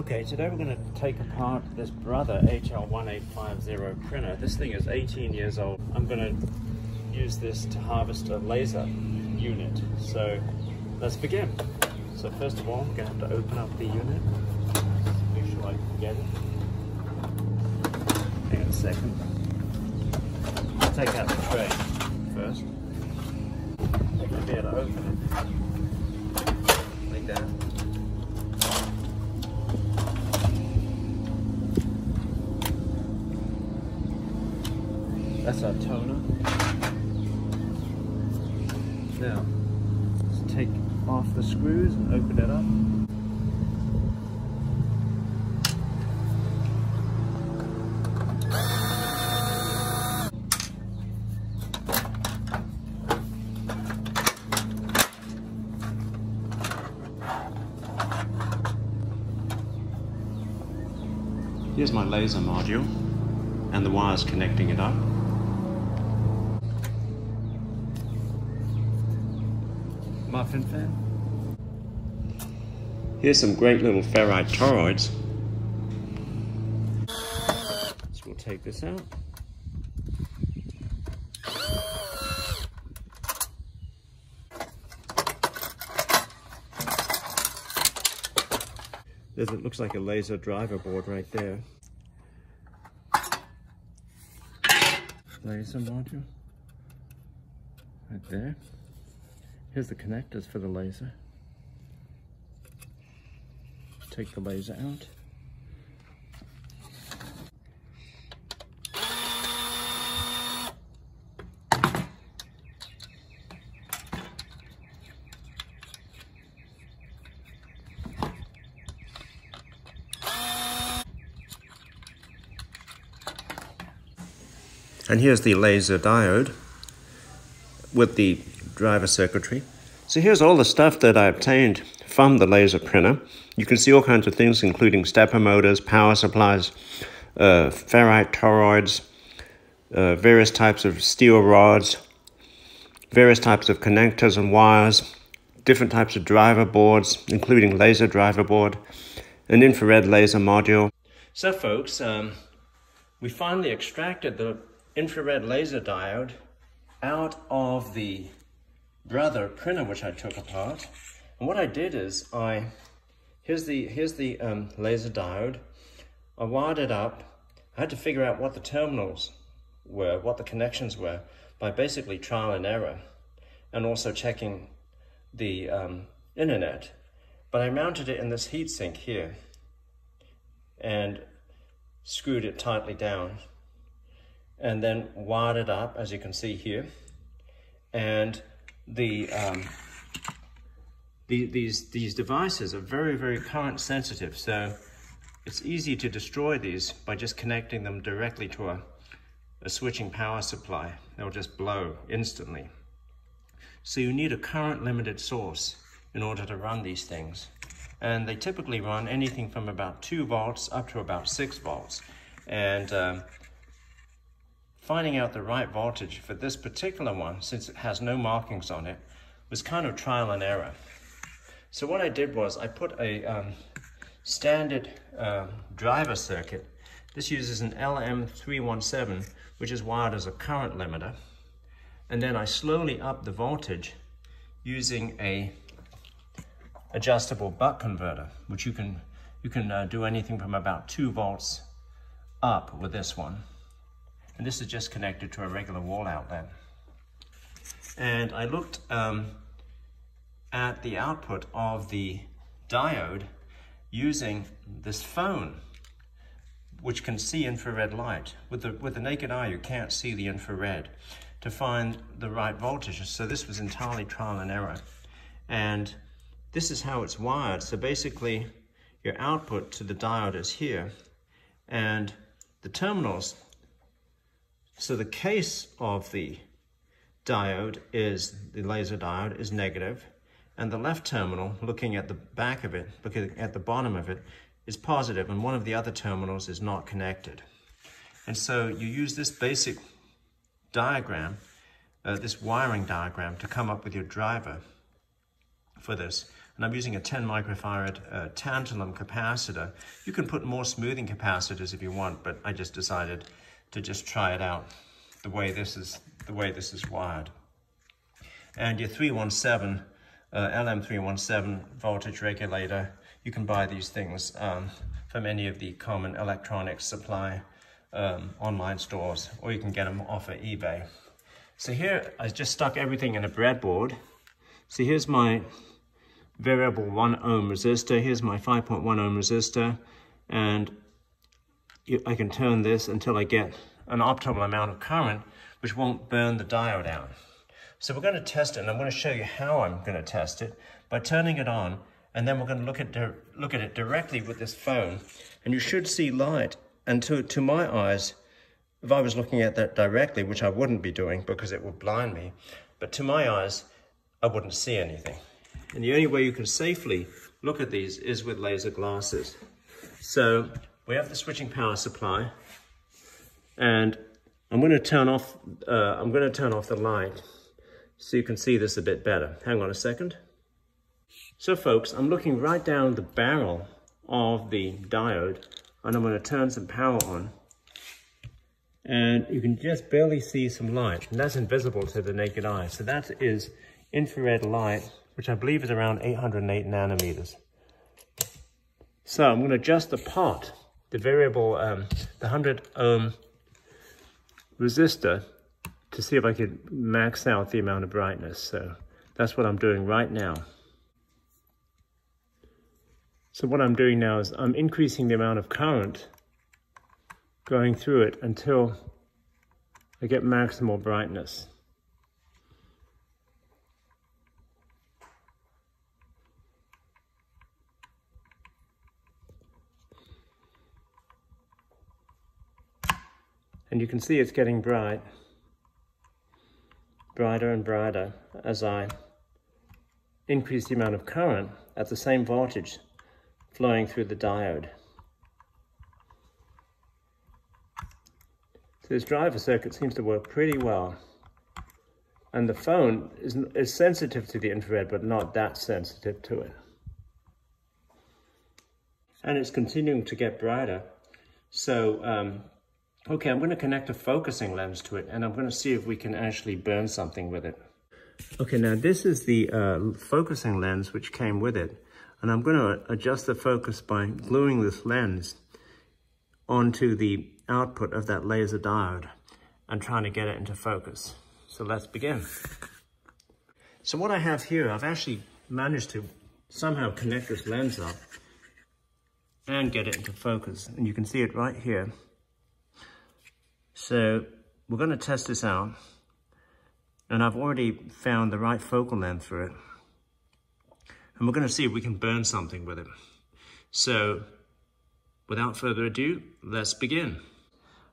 Okay, today we're going to take apart this Brother HL1850 printer. This thing is 18 years old. I'm going to use this to harvest a laser unit. So let's begin. So first of all, I'm going to have to open up the unit. Make sure I can get it. Hang on a second. I'll take out the tray first. I'm going to be able to open it like that. That's our toner. Now, let's take off the screws and open it up. Here's my laser module and the wires connecting it up. Muffin fan. Here's some great little ferrite toroids. So we'll take this out. It looks like a laser driver board right there. Laser module. Right there. Here's the connectors for the laser. Take the laser out. And here's the laser diode with the driver circuitry. So here's all the stuff that I obtained from the laser printer. You can see all kinds of things, including stepper motors, power supplies, ferrite toroids, various types of steel rods, various types of connectors and wires, different types of driver boards, including laser driver board, an infrared laser module. So folks, we finally extracted the infrared laser diode out of the Brother printer, which I took apart. And what I did is here's the laser diode. I wired it up. I had to figure out what the terminals were, what the connections were, by basically trial and error, and also checking the internet. But I mounted it in this heatsink here and screwed it tightly down, and then wired it up, as you can see here. And these devices are very, very current sensitive, so it's easy to destroy these by just connecting them directly to a switching power supply. They'll just blow instantly. So you need a current limited source in order to run these things. And they typically run anything from about 2 volts up to about 6 volts. And finding out the right voltage for this particular one, since it has no markings on it, was kind of trial and error. So what I did was I put a standard driver circuit. This uses an LM317, which is wired as a current limiter. And then I slowly upped the voltage using a adjustable buck converter, which you can do anything from about 2 volts up with this one. And this is just connected to a regular wall outlet. And I looked at the output of the diode using this phone, which can see infrared light. With the naked eye, you can't see the infrared to find the right voltage. So this was entirely trial and error. And this is how it's wired. So basically, your output to the diode is here, and the terminals. So the case of the diode is, the laser diode is negative, and the left terminal, looking at the back of it, looking at the bottom of it, is positive, and one of the other terminals is not connected. And so you use this basic diagram, this wiring diagram, to come up with your driver for this. and I'm using a 10 microfarad tantalum capacitor. You can put more smoothing capacitors if you want, but I just decided to just try it out the way this is wired. And your 317 LM317 voltage regulator, you can buy these things from any of the common electronics supply online stores, or you can get them off of eBay. So here I just stuck everything in a breadboard. So here's my variable 1 ohm resistor, here's my 5.1 ohm resistor, and I can turn this until I get an optimal amount of current, which won't burn the diode out. So we're going to test it, and I'm going to show you how I'm going to test it by turning it on, and then we're going to look at it directly with this phone, and you should see light. And to my eyes, if I was looking at that directly, which I wouldn't be doing because it would blind me, but to my eyes, I wouldn't see anything. And the only way you can safely look at these is with laser glasses. So we have the switching power supply, and I'm going to turn off the light so you can see this a bit better. Hang on a second. So folks, I'm looking right down the barrel of the diode, and I'm going to turn some power on, and you can just barely see some light, and that's invisible to the naked eye. So that is infrared light, which I believe is around 808 nanometers. So I'm going to adjust the pot, the variable, the 100 ohm resistor, to see if I could max out the amount of brightness. So that's what I'm doing right now. So what I'm doing now is I'm increasing the amount of current going through it until I get maximal brightness. And you can see it's getting bright, brighter and brighter as I increase the amount of current at the same voltage flowing through the diode. So this driver circuit seems to work pretty well. And the phone is sensitive to the infrared, but not that sensitive to it. And it's continuing to get brighter. So, okay, I'm going to connect a focusing lens to it, and I'm going to see if we can actually burn something with it. Okay, now this is the focusing lens which came with it. And I'm going to adjust the focus by gluing this lens onto the output of that laser diode and trying to get it into focus. So let's begin. So what I have here, I've actually managed to somehow connect this lens up and get it into focus. And you can see it right here. So we're going to test this out. And I've already found the right focal length for it. And we're going to see if we can burn something with it. So without further ado, let's begin.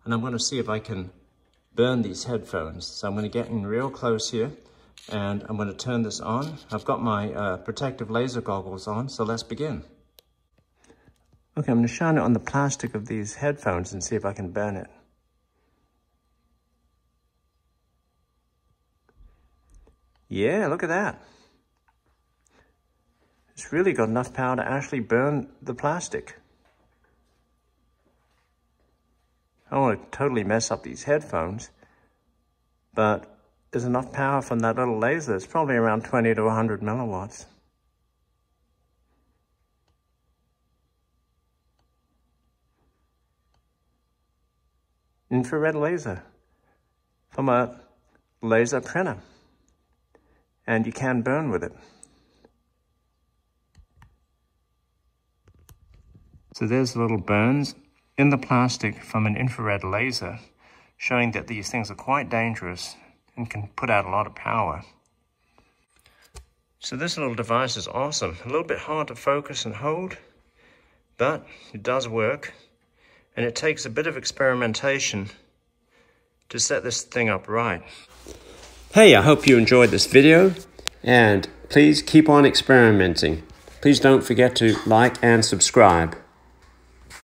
And I'm going to see if I can burn these headphones. So I'm going to get in real close here, and I'm going to turn this on. I've got my protective laser goggles on, so let's begin. Okay, I'm going to shine it on the plastic of these headphones and see if I can burn it. Yeah, look at that. It's really got enough power to actually burn the plastic. I don't want to totally mess up these headphones, but there's enough power from that little laser. It's probably around 20 to 100 milliwatts. Infrared laser from a laser printer. And you can burn with it. So there's the little burns in the plastic from an infrared laser, showing that these things are quite dangerous and can put out a lot of power. So this little device is awesome. A little bit hard to focus and hold, but it does work. And it takes a bit of experimentation to set this thing up right. Hey, I hope you enjoyed this video, and please keep on experimenting. Please don't forget to like and subscribe.